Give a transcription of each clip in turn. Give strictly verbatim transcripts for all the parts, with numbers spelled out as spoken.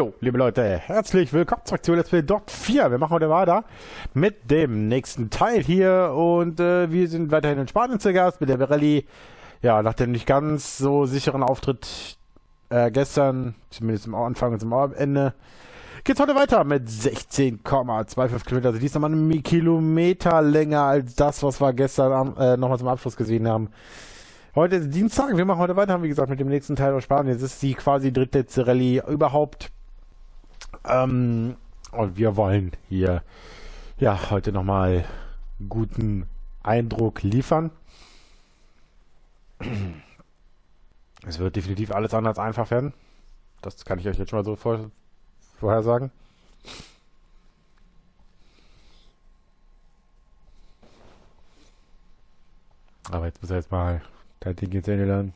Jo, liebe Leute, herzlich willkommen zurück zu Let's Play D I R T vier. Wir machen heute weiter mit dem nächsten Teil hier und äh, wir sind weiterhin in Spanien zu Gast mit der Pirelli. Ja, nach dem nicht ganz so sicheren Auftritt äh, gestern, zumindest am Anfang und am Ende, geht's heute weiter mit sechzehn Komma fünfundzwanzig Kilometer. Also dies nochmal einen Kilometer länger als das, was wir gestern äh, nochmal zum Abschluss gesehen haben. Heute ist Dienstag, wir machen heute weiter, wie gesagt, mit dem nächsten Teil aus Spanien. Jetzt ist die quasi dritte Pirelli überhaupt. Ähm, und wir wollen hier ja heute nochmal guten Eindruck liefern. Es wird definitiv alles anders einfach werden. Das kann ich euch jetzt schon mal so vor, vorher sagen. Aber jetzt muss er jetzt mal das Ding jetzt lernen.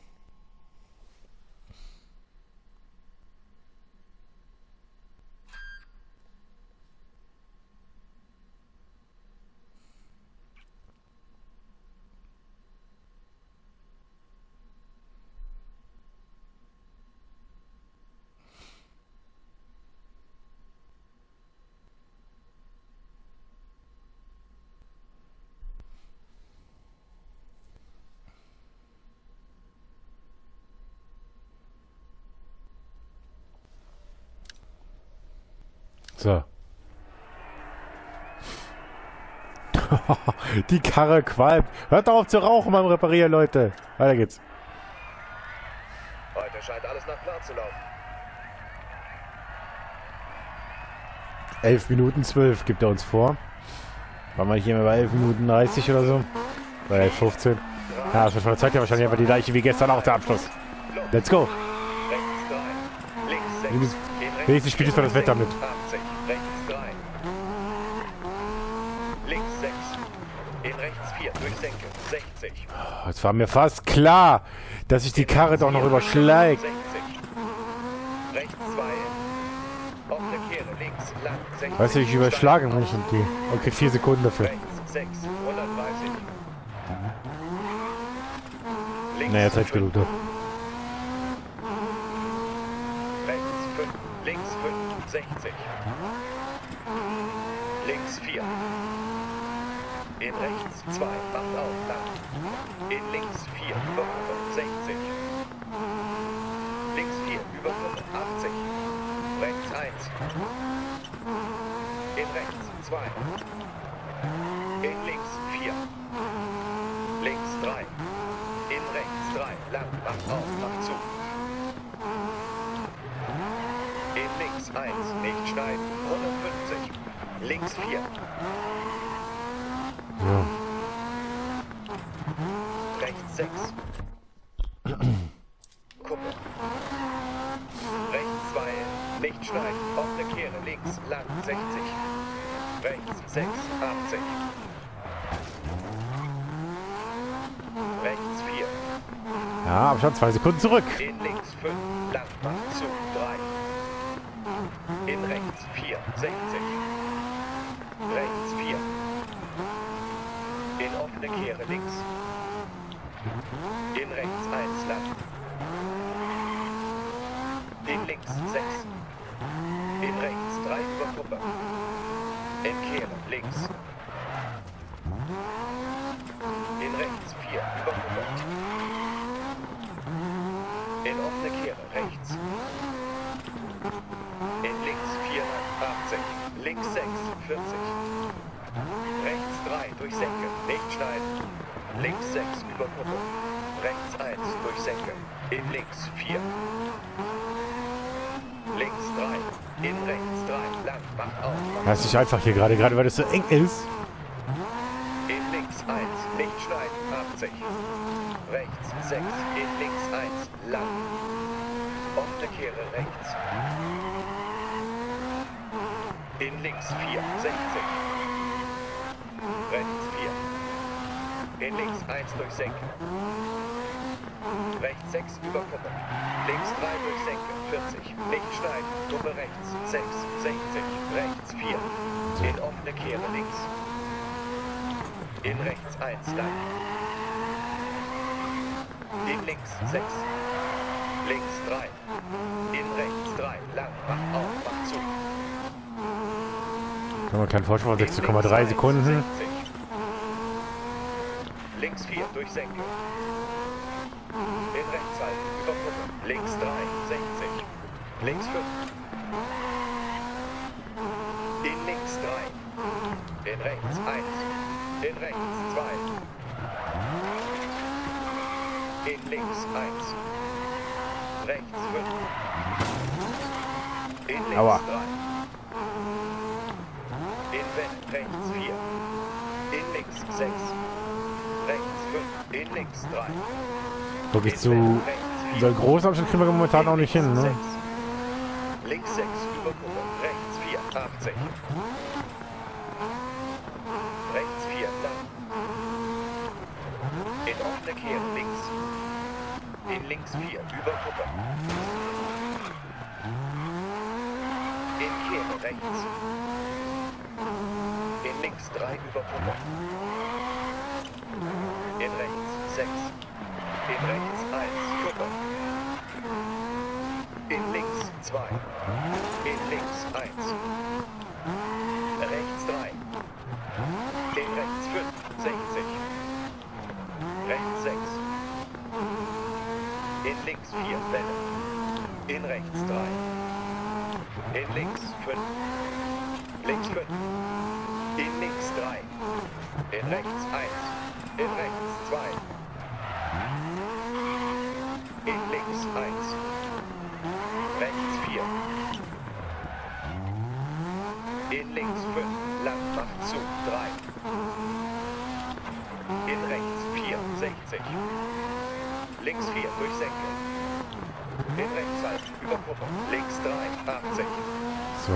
Die Karre qualmt. Hört auf zu rauchen beim Reparieren, Leute. Weiter geht's. Heute scheint alles nach Plan zu laufen. elf Minuten zwölf gibt er uns vor. Waren wir hier bei elf Minuten dreißig oder so? Bei elf fünfzehn. Ja, das wird von der Zeit ja wahrscheinlich einfach die gleiche wie gestern auch der Abschluss. Let's go. Wenigstens spielt jetzt mal das Wetter mit. Es war mir fast klar, dass sich die Karre doch noch überschlägt. Weißt du, ich überschlage mich und die. Okay, vier Sekunden dafür. Naja, Zeit genug. Links fünf, links fünf, sechzig. Links vier. In rechts zwei, macht auf, lang. In links vier, fünfundsechzig. Links vier, über fünfundachtzig. Rechts eins. In rechts zwei. In links vier. Links drei. In rechts drei, lang, macht auf, macht zu. In links eins, nicht schneiden, hundertfünfzig. Links vier. Ja. Rechts sechs. Kuppe. Rechts zwei. Nicht schneiden. Offene Kehre. Links. Lang. sechzig. Rechts sechs. achtzig. Rechts vier. Ja, Abstand zwei Sekunden zurück. In links fünf. Lang. Macht zu. drei. In rechts vier. sechzig. Rechts vier. In offene Kehre links. In rechts eins lang. In links sechs. In rechts drei über Kuppe. In Kehre links. In rechts vier über Kuppe. In offene Kehre rechts. In links vier achtzig. Links sechs vierzig. Rechts drei durchsenken, nicht schneiden. Links sechs über Kuppe. Rechts eins durchsenken. In links vier. Links drei. In rechts drei. Lang, mach auf. Das ist einfach hier gerade, gerade weil es so eng ist. In links eins, nicht schneiden. achtzig. Rechts sechs. In links eins. Lang. Offene Kehre rechts. In links vier. sechzig. Rechts vier. In links eins durchsenken. Rechts sechs über Kuppe. Links drei durchsenken. vierzig. Nicht schneiden. Kuppe rechts. sechs. sechzig. Rechts vier. In offene Kehre links. In rechts eins lang. In links sechs. Links drei. In rechts drei. Lang. Mach auf. Mach zu. Da haben wir keinen Vorsprung von sechzehn Komma drei Sekunden. sechzig. Links vier. Durch Senkung. In rechts halten. Über Gruppe. Links drei. sechzig. Links fünf. In links drei. In rechts eins. In rechts zwei. In links eins. Rechts fünf. In links Aua. drei. In West rechts vier. In links sechs. Rechts fünf. In links drei. Guck ich zu. So einen großen Abschnitt kriegen wir momentan auch nicht hin, ne? sechs. Links sechs. Über Kurve. Rechts vier. achtzig. Rechts vier. Lang. In offene Kehre. Links. In links vier, über Kuppe. In Kehre rechts. In links drei, über Kuppe. In rechts sechs. In rechts eins, Kuppe. In links zwei. In links eins. Rechts drei. In rechts fünf, sechzig. Rechts sechs. In links vier Welle. In rechts drei. In links fünf. Links fünf. In links drei. In rechts eins. In rechts zwei. In links eins. Rechts vier. In links fünf. Lang macht zu. drei. In rechts vier. sechzig. Links vier, durch Senke. In rechts halten, über Gruppe. Links drei, achtzig. So.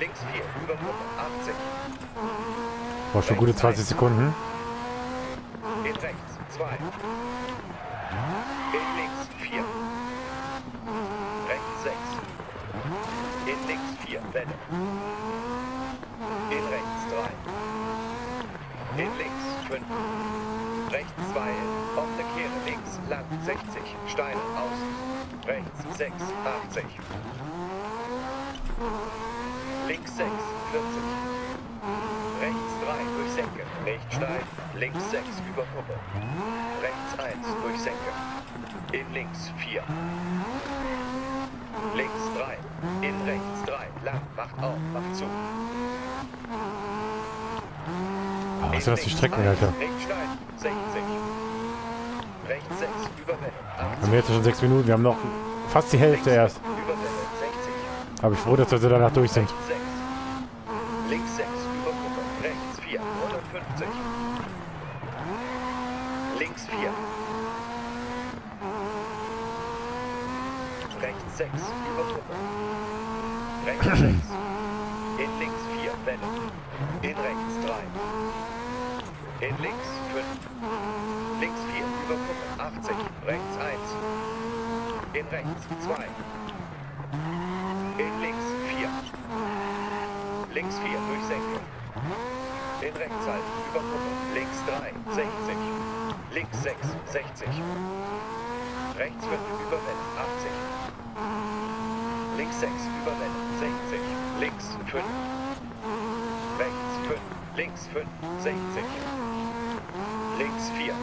Links vier, über Gruppe, achtzig. War schon gute zwanzig Sekunden. In rechts zwei. In links vier. Rechts sechs. In links vier, Welle. In rechts drei. In links fünf. Rechts zwei, auf der Kehre, links, lang, sechzig, Steine, aus, rechts, sechs, achtzig, links, sechs, vierzig, rechts, drei, durch Senke, nicht steil, links, sechs, über Kuppe, rechts, eins, durch Senke, in links, vier, links, drei, in rechts, drei, lang, macht auf, macht zu. Was sind das für Strecken, Alter? Wir haben jetzt schon sechs Minuten, wir haben noch fast die Hälfte erst. Aber ich froh, dass wir so danach durch sind. Links sechs, über Gruppe, rechts vier, hundertfünfzig. Links vier. Rechts sechs, über Gruppe. Rechts sechs. In links vier, Welle. In rechts drei. In links fünf, links vier, über Kuppe, achtzig, rechts eins, in rechts zwei, in links vier, links vier, durch Senke, in rechts halb, über Kuppe, links drei, sechzig, links sechs, sechzig, rechts fünf, über Welle, achtzig, links sechs, über Welle, sechzig, links fünf, rechts fünf, links fünf, sechzig, links vier.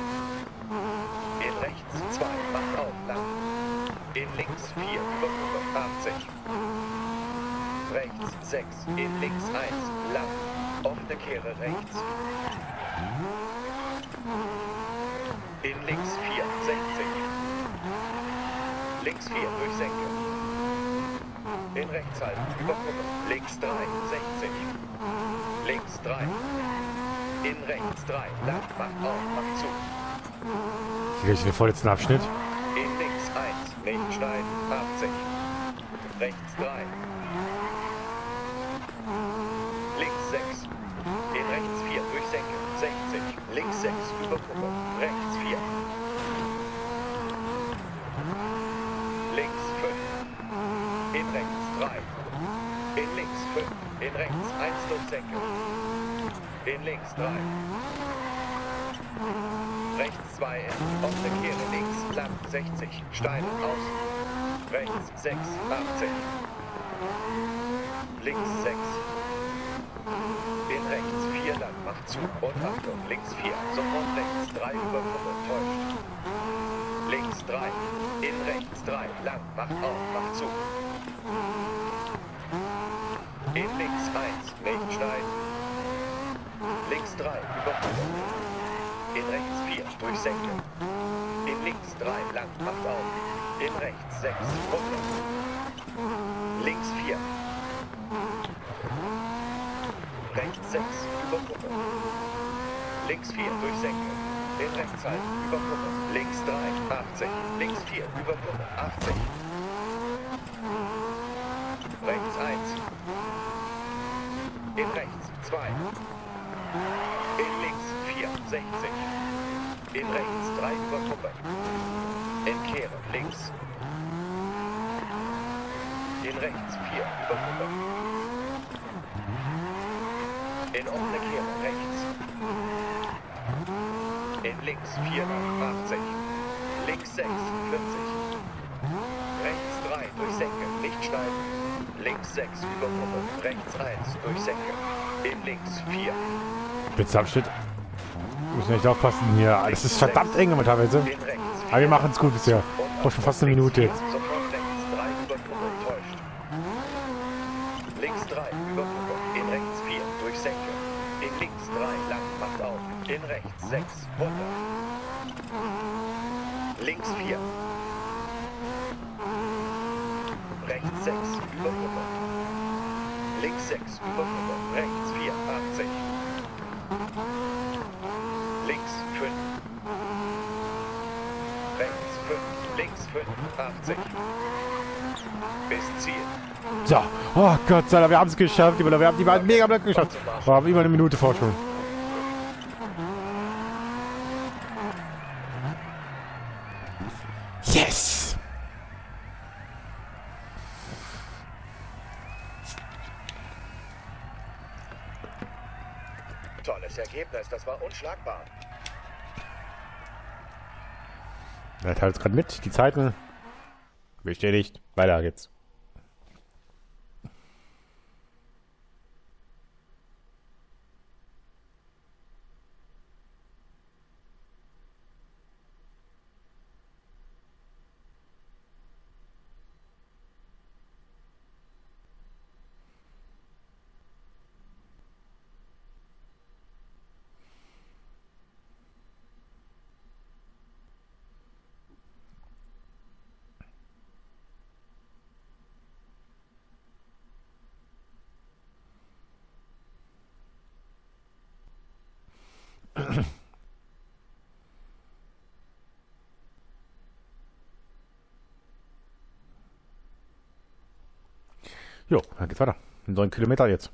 In rechts zwei, macht auf, lang. In links vier, über Gruppe, achtzig. Rechts sechs, in links eins, lang. Offene Kehre rechts. In links vier, sechzig. Links vier, durch Senke. In rechts halten, über Gruppe, links drei, sechzig. Links drei. In rechts drei, lang, macht auf, macht zu. Hier ist der vorletzte Abschnitt. In links eins, rechts Stein, achtzig. Rechts drei. Links sechs. In rechts vier, durch Senke, sechzig. Links sechs, über Kuppe, rechts vier. Links fünf. In rechts drei. In links fünf. In rechts eins, durch Senke. In links drei. Rechts zwei, offene Kehre links, lang sechzig, Steine aus. Rechts sechs, achtzehn. Links sechs. In rechts vier lang, macht zu und Achtung, links vier, sofort rechts drei über Kurve, täuscht. Links drei, in rechts drei, lang, macht auf, macht zu. In links eins, nicht schneiden. Links drei, über Kurve. In rechts vier, durchsenken. In links drei, lang, macht auf. In rechts sechs, Kurve. Links vier. Rechts sechs, über Kurve. Links vier, durchsenken. In rechts halb, über Kurve. Links drei, achtzig. Links vier, über Kurve, achtzig. Rechts eins. In rechts zwei. In links vier, sechzig. In rechts drei, über Kurve. Entkehre, links. In rechts vier, über Kurve. In offene Kehre rechts. In links vier, achtzig. Links sechs, vierzig. Rechts drei, durchsenken, nicht schneiden. Links sechs, überpumpen. Rechts eins, durchsenken. In links vier. Bitzamschnitt. Muss nicht aufpassen hier. Es ist verdammt eng mit teilweise. Aber wir machen es gut bisher. Braucht schon fast eine Minute jetzt. In rechts sechs, runter. Links vier. Rechts sechs, über Kurve. Links sechs, über Kurve. Rechts vier, achtzig. Links fünf. Rechts fünf, links fünf, achtzig. Bis Ziel. So, oh Gott sei Dank, wir haben es geschafft. Wir haben die beiden mega Blöcke geschafft. Wir haben über eine Minute Vorsprung. Yes! Tolles Ergebnis, das war unschlagbar. Er teilt es gerade mit, die Zeiten. Bestätigt, weiter geht's. Jo, dann geht's weiter. In neun Kilometer jetzt.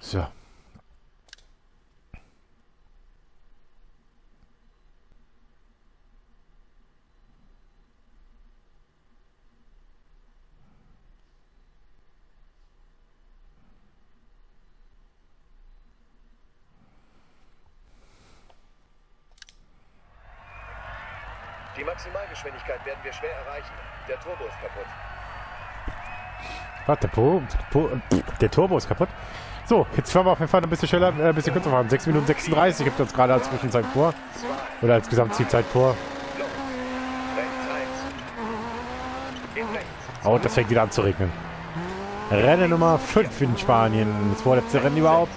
So. Die Maximalgeschwindigkeit werden wir schwer erreichen. Der Turbo ist kaputt. Was, der, po, po, der Turbo ist kaputt? So, jetzt fahren wir auf jeden Fall ein bisschen schneller, äh, ein bisschen kürzer fahren. sechs Minuten sechsunddreißig gibt uns gerade als Zwischenzeit vor. Oder als Gesamtzielzeit vor. Oh, das fängt wieder an zu regnen. Rennen Nummer fünf in Spanien. Das vorletzte Rennen überhaupt.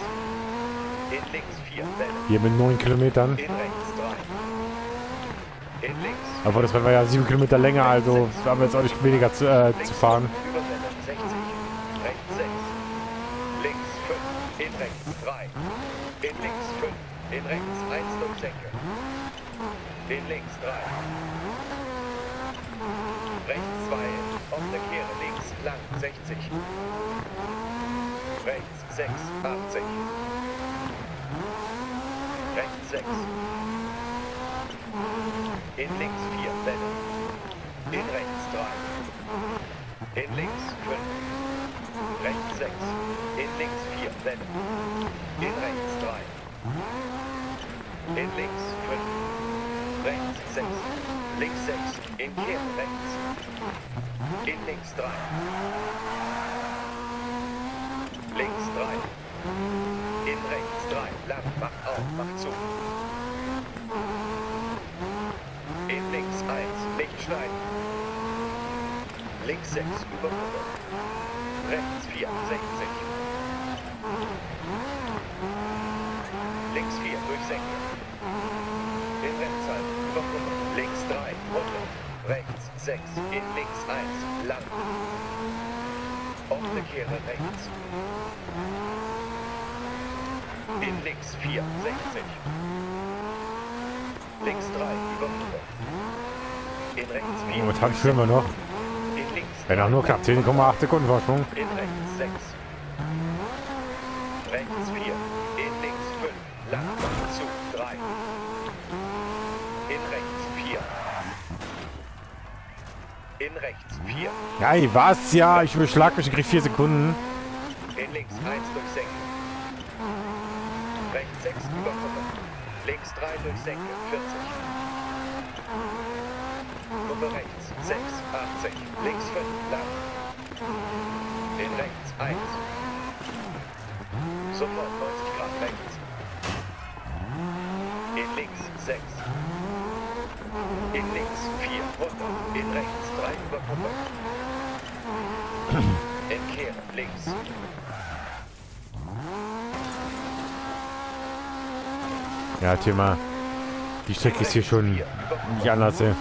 Hier mit neun Kilometern. Aber das werden wir ja sieben Kilometer länger, also haben wir jetzt auch nicht weniger zu, äh, zu fahren. In links fünf, in sechs achtzig. Rechts sechs. In links vier Welle. In rechts drei. In links fünf. Rechts sechs. In links vier Welle. In rechts drei. In links fünf. Rechts sechs. Links sechs. In Kehr rechts. In links drei. Links drei. In rechts drei. Lang, mach auf, mach zu. In links eins. Nicht schneiden. Links sechs. Über hundert. Rechts vier. sechzig. Links vier. Durch Senke. In rechts halb. Über hundert. Links drei. hundert. Rechts sechs. In links eins. Lang. Offene Kehre rechts. In links vier, sechzig. Links drei, über hundert. In rechts vier. Momentan führen wir noch. In links. Wir haben nur knapp zehn Komma acht Sekunden Vorsprung. In rechts sechs. Rechts vier. In links fünf. Lang zu drei. In rechts vier. In rechts vier. Nein, was? Ja, ich beschlag mich, ich krieg vier Sekunden. In links eins durch sechs. Rechts sechs über hundert. Links drei durch Senke, vierzig. Kurve rechts sechs, achtzig. Links fünf, lang. In rechts eins. Sofort neunzig Grad rechts. In links sechs. In links vier, hundert. In rechts drei über hundert. In Kehr links. Ja, Thema. Die Strecke ist hier schon nicht anders, ey.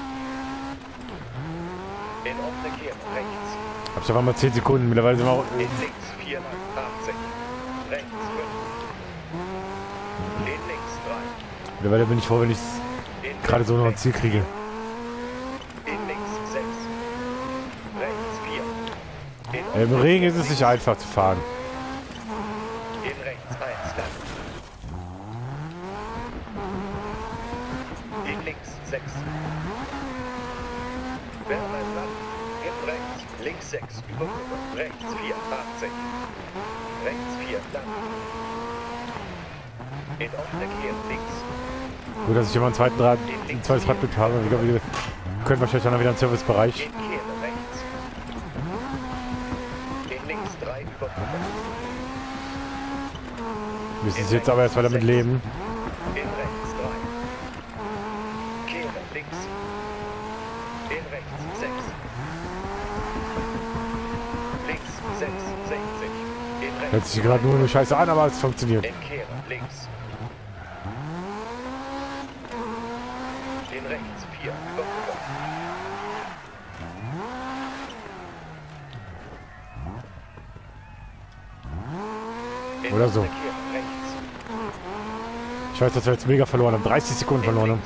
Hab's einfach mal zehn Sekunden, mittlerweile sind wir auch. In links vier, achtzig. Rechts fünf. In links drei. Mittlerweile bin ich froh, wenn ich gerade so noch ein Ziel kriege. In links sechs. Rechts vier. Im Regen ist es nicht einfach zu fahren. Links sechs, über hundert, rechts vier, achtzig. Rechts vier, lang. In offener Kehre, links. Gut, dass ich immer einen zweiten Rad, ein zweites Radbild habe. Ich glaube, wir können wahrscheinlich dann wieder in den Servicebereich. In Kehre, rechts. In links drei, über hundert. Müssen Sie jetzt aber erstmal damit leben. In rechts drei. Kehre, links. In rechts sechs. Hört sich gerade nur eine Scheiße an, aber es funktioniert. In Kehre, links. In rechts vier, über hundert. Oder so. Ich weiß, dass wir jetzt mega verloren haben. dreißig Sekunden verloren haben.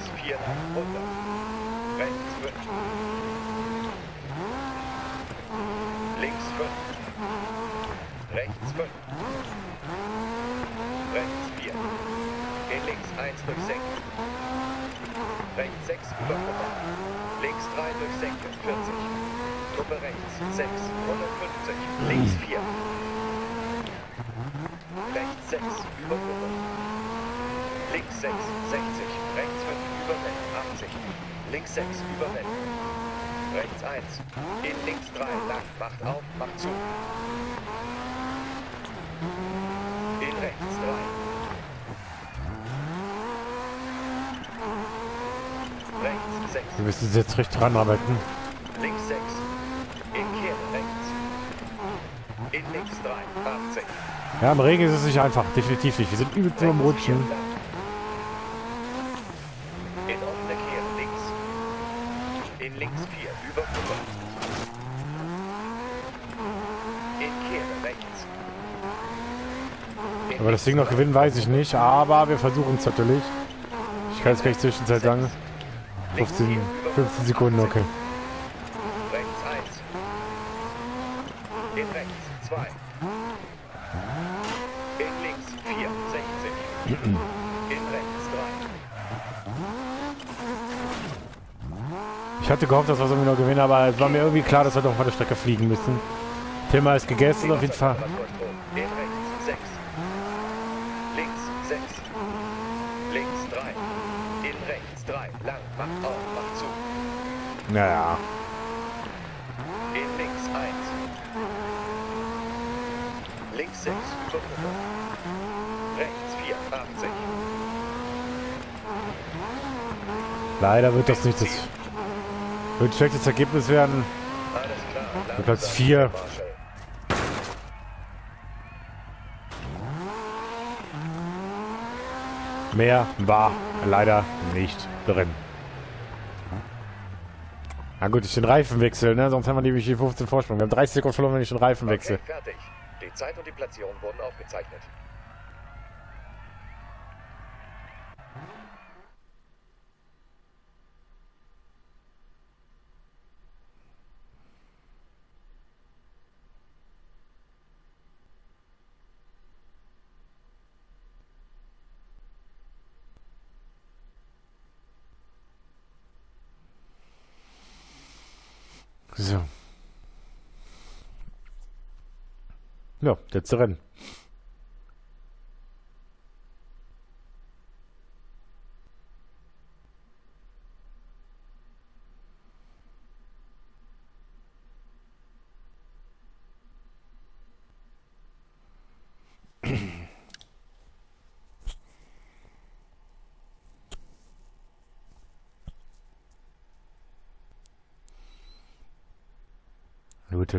Rechts sechs über hundert. Links drei durch Senke, vierzig. Gruppe rechts sechs, hundertfünfzig. Links vier. Rechts sechs über hundert. Links sechs, sechzig. Rechts fünf über achtzig. Links sechs über rechts eins. In links drei lang. Macht auf, macht zu. In rechts drei. Wir müssen jetzt recht dran arbeiten. Links sechs. In Kehr rechts. In links drei. achtzig. Ja, im Regen ist es nicht einfach. Definitiv nicht. Wir sind übel zum Rutschen. In offene Kehr links. In links vier. Über hundert. In Kehr rechts. Aber das Ding noch gewinnen, weiß ich nicht. Aber wir versuchen es natürlich. Ich kann es gleich zwischenzeit sagen. fünfzehn, fünfzehn Sekunden, okay. Rechts eins. In rechts zwei. Ich hatte gehofft, dass wir es irgendwie noch gewinnen, aber es war mir irgendwie klar, dass wir doch von der Strecke fliegen müssen. Thema ist gegessen auf jeden Fall. Naja. In links eins. Links sechs. Rechts vierundachtzig. Leider wird das nicht das. Wird ein schlechtes Ergebnis werden. Mit Platz vier. Mehr war leider nicht drin. Na gut, ich den Reifen wechsel, ne? Sonst haben wir nämlich die fünfzehn Vorsprung. Wir haben dreißig Sekunden verloren, wenn ich den Reifen wechsel. Okay, fertig. Die Zeit und die Platzierung wurden aufgezeichnet. So. Ja, letzte Rennen.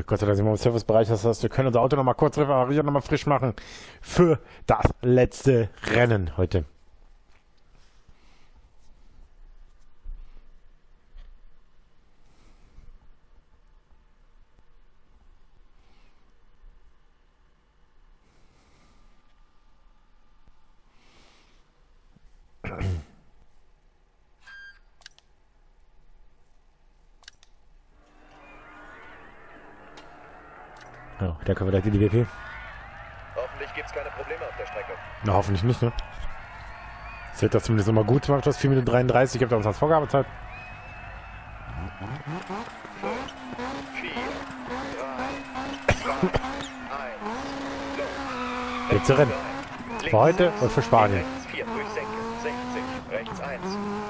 Gott sei Dank sind wir im Servicebereich, das heißt, wir können unser Auto nochmal kurz reparieren, nochmal frisch machen für das letzte Rennen heute. Ja, da können wir direkt in die W P. Hoffentlich gibt es keine Probleme auf der Strecke. Na, hoffentlich nicht, ne? Das hält das zumindest nochmal gut gemacht, das vier Minuten dreiunddreißig, habt ihr uns als Vorgabezeit. fünf, vier, drei, zwei, eins, jetzt rennen. Für heute und für Spanien.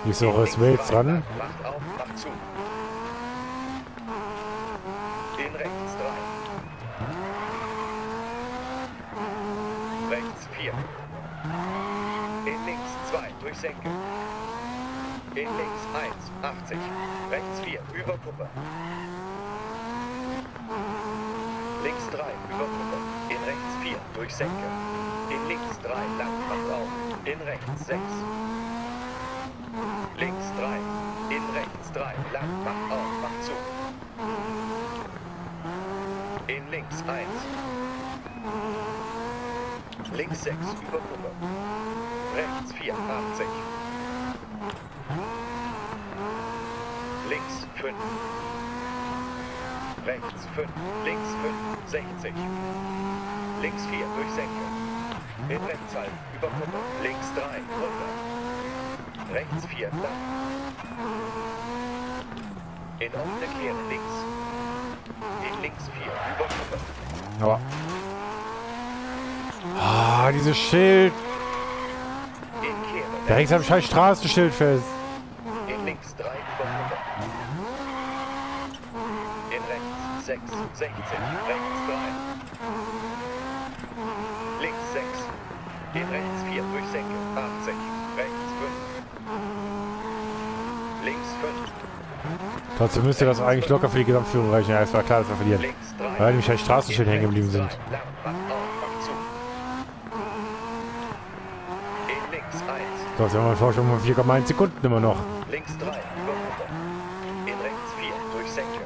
Nicht so, es will jetzt ran. Macht auf, macht zu. Den rechts drei. Rechts vier. In links zwei. Durchsenken. In links eins. achtzig. Rechts vier. Über Kuppe. Links drei. Über Kuppe. In rechts vier. Durchsenken. In links drei. Lang. Macht auf. In rechts sechs. Links drei. In rechts drei. Lang. Macht auf. Macht zu. In links eins. Links sechs, über Kuppe. Rechts vierundachtzig. Links fünf. Rechts fünf, links fünf, sechzig. Links vier, durch Senke. In rechts halb, über Kuppe. Links drei, runter. Rechts vier, lang. In offene Kehre, links. In links vier, über Kuppe. Aber... Ah, oh, dieses Schild. Da hängt am scheiß Straßenschild fest. In links drei über Kuppe. In rechts sechs, sechzehn, rechts drei. Links sechs. In rechts vier durch Senke, achtzig. Rechts fünf. Links fünf. Trotzdem müsste das eigentlich locker für die Gesamtführung reichen. Ja, es war klar, dass wir verlieren. Weil nämlich ein Straßenschild hängen geblieben sind. Das haben wir einen Vorsprung von vier Komma eins Sekunden immer noch. Links drei, über Kuppe. In rechts vier, durch Senke.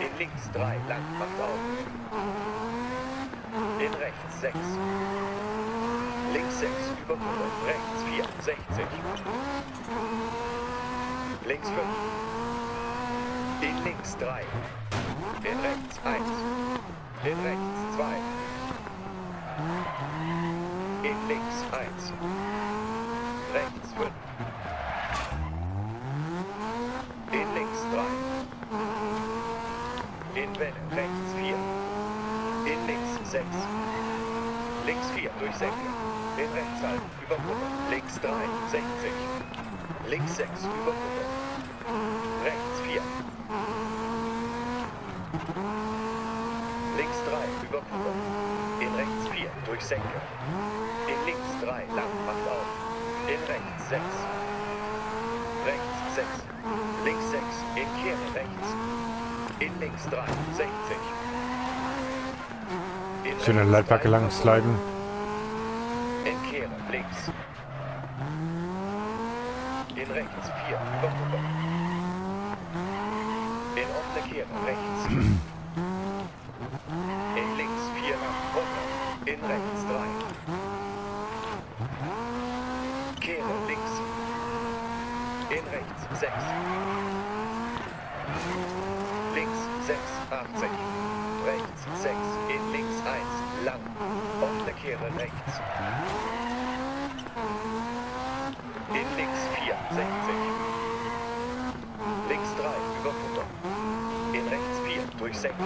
In links drei, lang, macht auf. In rechts sechs. Links sechs, über Kuppe. Rechts vier, sechzig. Links fünf. In links drei. In rechts eins. In rechts zwei. In links eins. eins. Rechts fünf. In links drei. In Welle rechts vier. In links sechs. Links vier durch Senke. In rechts halb über Kuppe. Links drei, sechzig. Links sechs über Kuppe. Rechts vier. Links drei über Kuppe. In rechts vier durch Senke. In links drei lang macht auf. In rechts sechs. Rechts sechs. Links sechs. In Kehre rechts. In links drei, sechzig. Schön an der Leitbacke lang sliden. In Kehre links. In rechts vier über Kuppe. In offene Kehre rechts. In links vier nach Kuppe. In rechts drei. Kehre links. In rechts sechs. Links sechs, achtzig. Rechts sechs. In links eins lang. Offene Kehre rechts. In links vier, sechzig. Links drei, über Kutter. In rechts vier, durch Senke.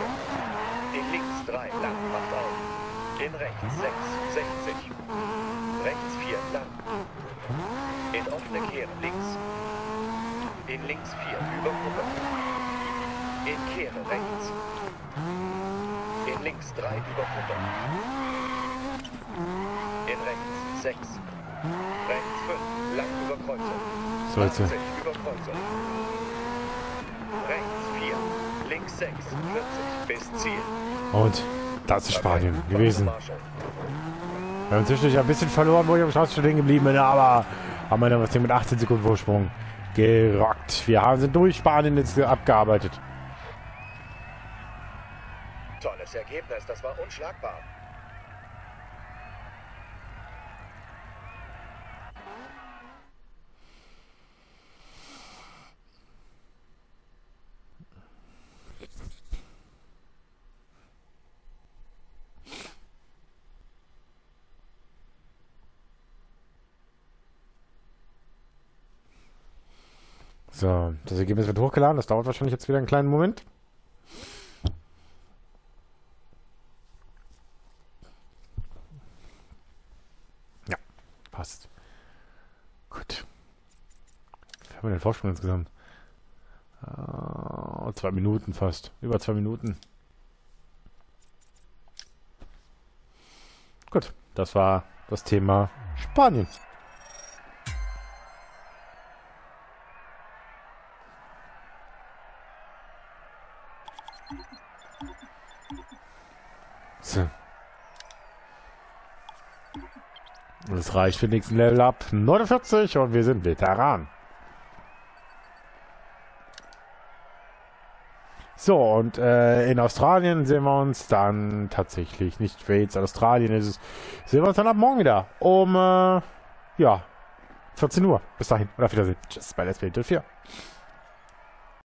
In links drei, lang, macht auf. In rechts sechs, sechzig. Rechts vier, lang. In offene Kehre, links. In links vier, über Kutter. In Kehre, rechts. In links drei, über Kutter. In rechts sechs. Rechts fünf, lang über Kreuzung. achtzig über Kreuzung. Rechts vier, links sechs, vierzig bis Ziel. Und das ist Spanien gewesen. Wir haben zwischendurch ein bisschen verloren, wo ich am Schlussstrich stehen geblieben bin, aber haben wir dann was hier mit achtzehn Sekunden Vorsprung gerockt. Wir haben sind durch Spanien jetzt abgearbeitet. Tolles Ergebnis, das war unschlagbar. So, das Ergebnis wird hochgeladen. Das dauert wahrscheinlich jetzt wieder einen kleinen Moment. Ja, passt. Gut. Wie haben wir den Vorsprung insgesamt? Uh, zwei Minuten fast. Über zwei Minuten. Gut, das war das Thema Spanien. Das reicht für den nächsten Level Up. neunundvierzig und wir sind Veteran. So, und äh, in Australien sehen wir uns dann tatsächlich nicht. Wales, Australien ist es. Sehen wir uns dann ab morgen wieder. Um, äh, ja, vierzehn Uhr. Bis dahin und auf Wiedersehen. Tschüss bei Let's Play DiRT vier.